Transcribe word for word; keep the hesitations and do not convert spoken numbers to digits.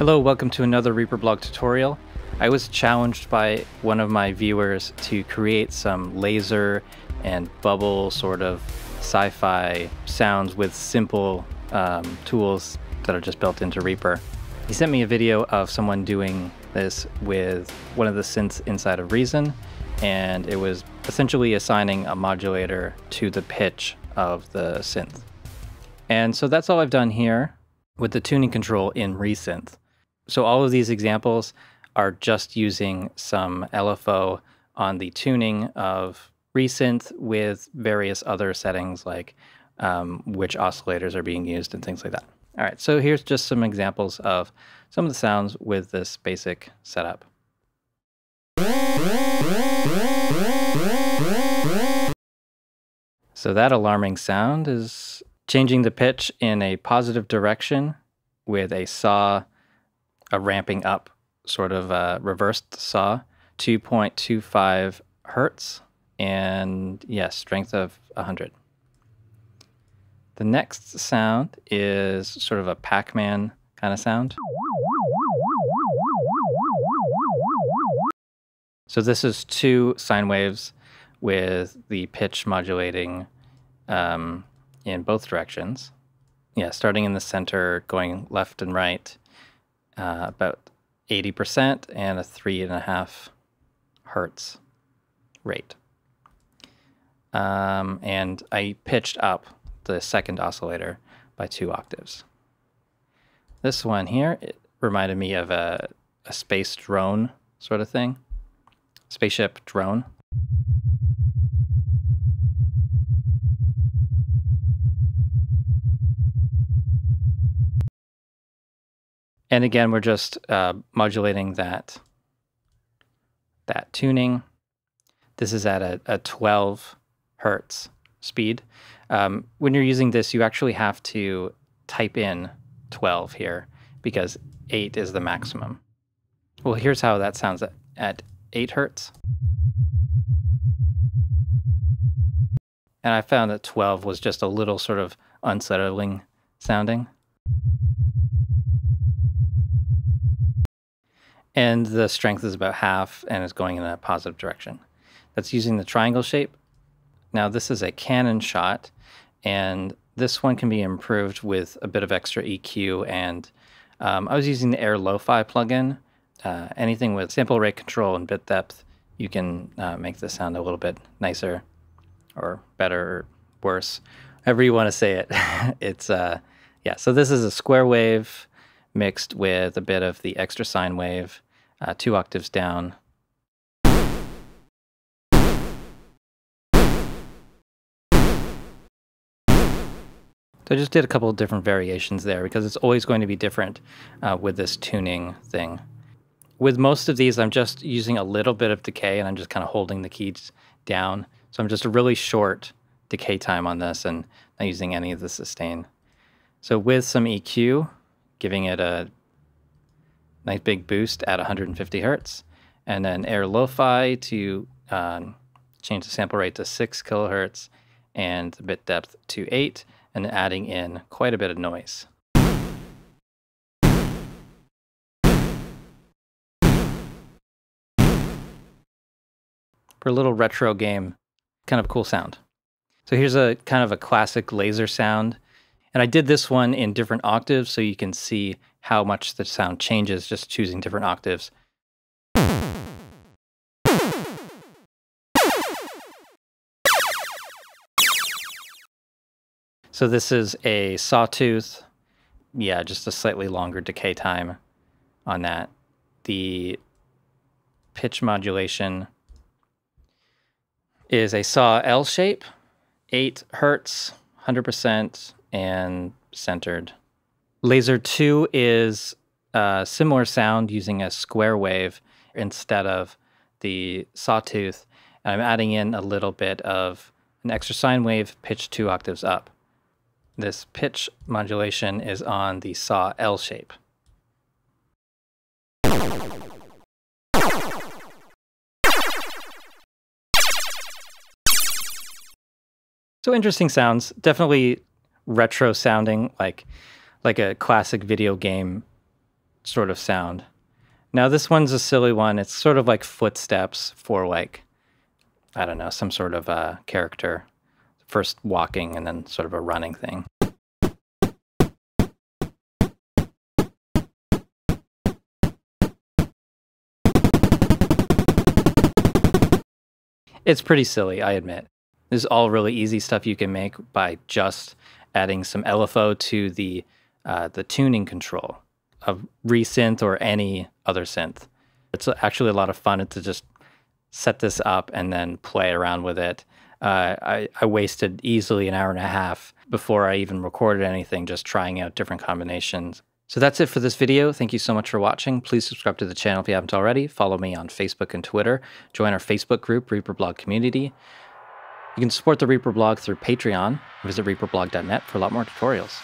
Hello, welcome to another Reaper Blog tutorial. I was challenged by one of my viewers to create some laser and bubble sort of sci-fi sounds with simple um, tools that are just built into Reaper. He sent me a video of someone doing this with one of the synths inside of Reason, and it was essentially assigning a modulator to the pitch of the synth. And so that's all I've done here with the tuning control in ReaSynth. So all of these examples are just using some L F O on the tuning of ReaSynth with various other settings like um, which oscillators are being used and things like that. All right, so here's just some examples of some of the sounds with this basic setup. So that alarming sound is changing the pitch in a positive direction with a saw, a ramping up sort of uh, reversed saw, two point two five hertz, and yes, strength of one hundred. The next sound is sort of a Pac-Man kind of sound. So this is two sine waves with the pitch modulating um, in both directions. Yeah, starting in the center, going left and right, uh, about eighty percent and a three and a half hertz rate. Um, and I pitched up the second oscillator by two octaves. This one here, it reminded me of a, a space drone sort of thing, spaceship drone. And again, we're just uh, modulating that, that tuning. This is at a, a twelve hertz speed. Um, when you're using this, you actually have to type in twelve here because eight is the maximum. Well, here's how that sounds at, at eight hertz. And I found that twelve was just a little sort of unsettling sounding. And the strength is about half and it's going in a positive direction. That's using the triangle shape. Now this is a Canon shot, and this one can be improved with a bit of extra E Q, and um, I was using the Air Lo-Fi plugin. Uh, anything with sample rate control and bit depth, you can uh, make the sound a little bit nicer or better or worse, however you want to say it. It's uh, yeah, so this is a square wave mixed with a bit of the extra sine wave, uh, two octaves down. So I just did a couple of different variations there because it's always going to be different uh, with this tuning thing. With most of these, I'm just using a little bit of decay and I'm just kind of holding the keys down. So I'm just a really short decay time on this and not using any of the sustain. So with some E Q, giving it a nice big boost at one hundred fifty hertz, and then Air Lo-Fi to um, change the sample rate to six kilohertz and the bit depth to eight, and adding in quite a bit of noise. For a little retro game, kind of cool sound. So here's a kind of a classic laser sound. And I did this one in different octaves so you can see how much the sound changes just choosing different octaves. So this is a sawtooth. Yeah, just a slightly longer decay time on that. The pitch modulation is a saw L shape, eight hertz, one hundred percent. And centered. Laser two is a similar sound using a square wave instead of the sawtooth. And I'm adding in a little bit of an extra sine wave pitched two octaves up. This pitch modulation is on the saw L shape. So interesting sounds, definitely retro sounding, like like a classic video game sort of sound. Now this one's a silly one. It's sort of like footsteps for like, I don't know, some sort of uh, character. First walking and then sort of a running thing. It's pretty silly, I admit. This is all really easy stuff you can make by just adding some L F O to the uh, the tuning control of ReSynth or any other synth. It's actually a lot of fun to just set this up and then play around with it. Uh, I, I wasted easily an hour and a half before I even recorded anything just trying out different combinations. So that's it for this video. Thank you so much for watching. Please subscribe to the channel if you haven't already. Follow me on Facebook and Twitter. Join our Facebook group, Reaper Blog Community. You can support the Reaper Blog through Patreon. Visit reaper blog dot net for a lot more tutorials.